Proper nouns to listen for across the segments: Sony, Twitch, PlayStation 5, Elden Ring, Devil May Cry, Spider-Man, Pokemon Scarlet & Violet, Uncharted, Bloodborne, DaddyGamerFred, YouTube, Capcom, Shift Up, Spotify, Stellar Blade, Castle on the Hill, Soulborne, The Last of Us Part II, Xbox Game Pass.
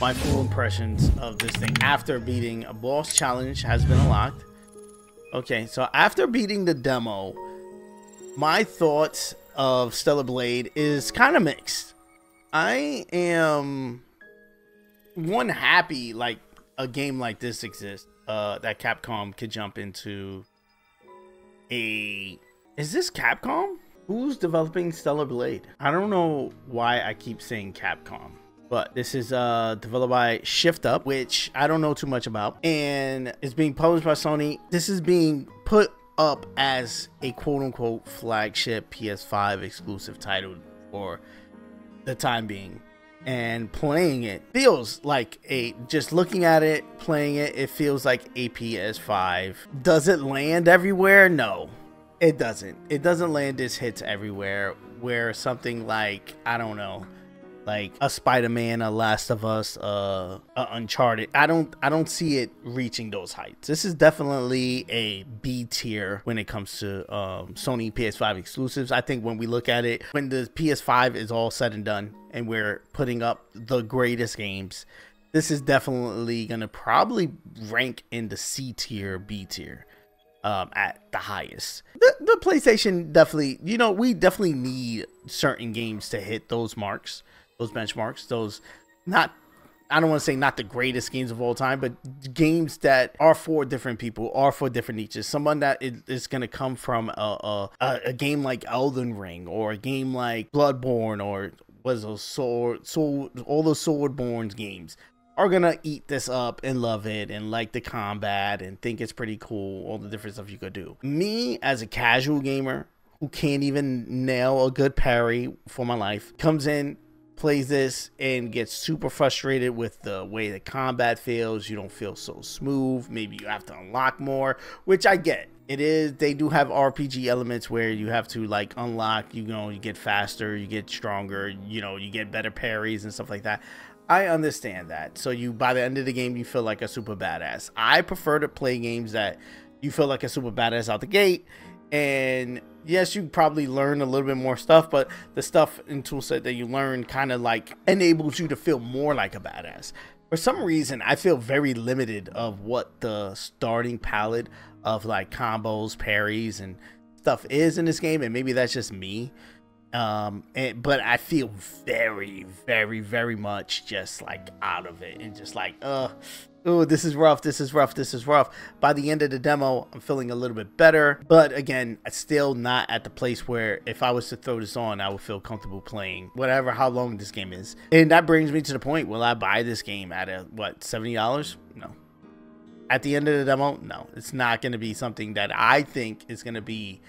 my full impressions of this thing after beating a boss challenge has been unlocked. Okay, so after beating the demo, my thoughts of Stellar Blade is kind of mixed. I am one happy like a game like this exists, that Capcom could jump into. Is this Capcom? Who's developing Stellar Blade? I don't know why I keep saying Capcom, but this is developed by Shift Up, which I don't know too much about, and it's being published by Sony. This is being put up as a quote-unquote flagship PS5 exclusive title for the time being, and playing it feels like a, just looking at it, playing it, it feels like a PS5. Does it land everywhere? No, it doesn't. It doesn't land its hits everywhere, where something like, I don't know, like a Spider-Man, a Last of Us, a Uncharted, I don't see it reaching those heights. This is definitely a B tier when it comes to Sony PS5 exclusives. I think when we look at it, when the PS5 is all said and done and we're putting up the greatest games, this is definitely gonna probably rank in the C tier, B tier. At the highest, the PlayStation definitely, you know, we definitely need certain games to hit those marks, those benchmarks, those, not, I don't want to say not the greatest games of all time, but games that are for different people, are for different niches. Someone that is going to come from a game like Elden Ring, or a game like Bloodborne, or was those Soul, all those Soulborne games, are gonna eat this up and love it and like the combat and think it's pretty cool, all the different stuff you could do. Me as a casual gamer who can't even nail a good parry for my life comes in, plays this, and gets super frustrated with the way the combat feels. You don't feel so smooth, maybe you have to unlock more, which I get. It is, they do have RPG elements where you have to like unlock, you know, you get faster, you get stronger, you know, you get better parries and stuff like that. I understand that. So you, by the end of the game, you feel like a super badass. I prefer to play games that you feel like a super badass out the gate. And yes, you probably learn a little bit more stuff, but the stuff and toolset that you learn kind of like enables you to feel more like a badass. For some reason, I feel very limited of what the starting palette of like combos, parries, and stuff is in this game. And maybe that's just me. But I feel very much just like out of it, and just like, oh, this is rough, this is rough. By the end of the demo, I'm feeling a little bit better, but again, I'm still not at the place where if I was to throw this on, I would feel comfortable playing whatever, how long this game is. And that brings me to the point, will I buy this game at a, what, $70? No. At the end of the demo, no. It's not going to be something that I think is going to be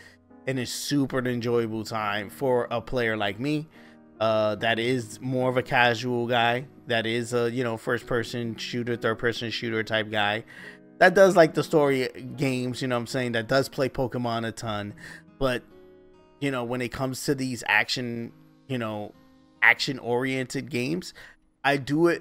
and a super enjoyable time for a player like me, that is more of a casual guy, that is a, you know, first person shooter, third person shooter type guy, that does like the story games, you know what I'm saying, that does play Pokemon a ton. But you know, when it comes to these action, you know, action oriented games, I do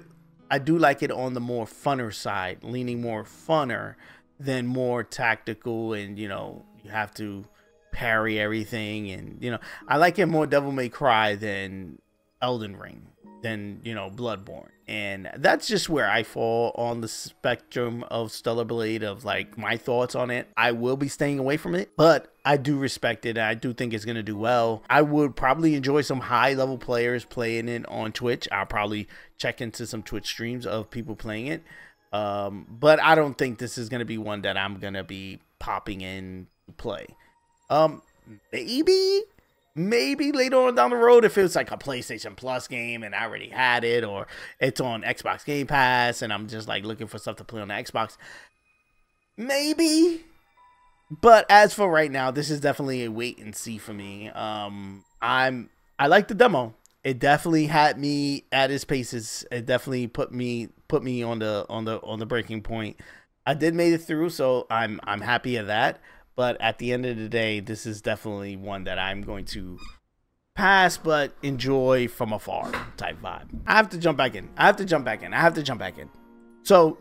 like it on the more funner side, leaning more funner than more tactical, and you know, you have to parry everything, and you know, I like it more Devil May Cry than Elden Ring, than, you know, Bloodborne. And that's just where I fall on the spectrum of Stellar Blade, of like my thoughts on it. I will be staying away from it, but I do respect it. I do think it's gonna do well. I would probably enjoy some high level players playing it on Twitch. I'll probably check into some Twitch streams of people playing it, but I don't think this is gonna be one that I'm gonna be popping in to play. Maybe later on down the road, if it's like a PlayStation Plus game and I already had it, or it's on Xbox Game Pass and I'm just like looking for stuff to play on the Xbox, maybe. But as for right now, this is definitely a wait and see for me. I like the demo. It definitely had me at its paces. It definitely put me on the breaking point. I did make it through, so I'm happy at that. But at the end of the day, this is definitely one that I'm going to pass, but enjoy from afar type vibe. I have to jump back in. So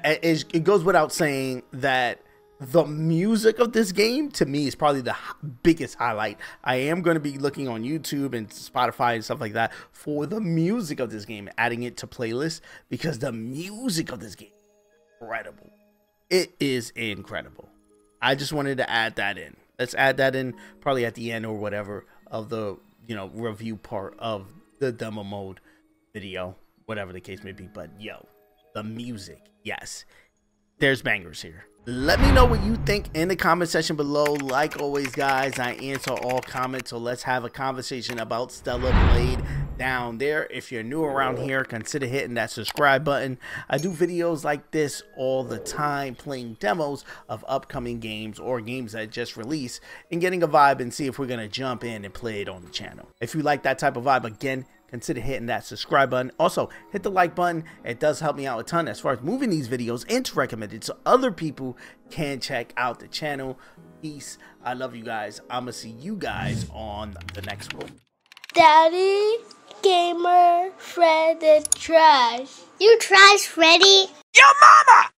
it goes without saying that The music of this game, to me, is probably the biggest highlight. I am going to be looking on YouTube and Spotify and stuff like that for the music of this game, adding it to playlists, because the music of this game is incredible. It is incredible. I just wanted to add that in. Let's add that in probably at the end or whatever of the, you know, review part of the demo mode video, whatever the case may be. But yo, the music, yes, there's bangers here. Let me know what you think in the comment section below. Like always, guys, I answer all comments, so let's have a conversation about Stellar Blade down there. If you're new around here, consider hitting that subscribe button. I do videos like this all the time, playing demos of upcoming games or games that just released and getting a vibe and see if we're gonna jump in and play it on the channel. If you like that type of vibe, again, consider hitting that subscribe button. Also, hit the like button. It does help me out a ton as far as moving these videos into recommended so other people can check out the channel. Peace. I love you guys. I'm going to see you guys on the next one. Daddy Gamer Fred is trash. You trash, Freddy? Your mama!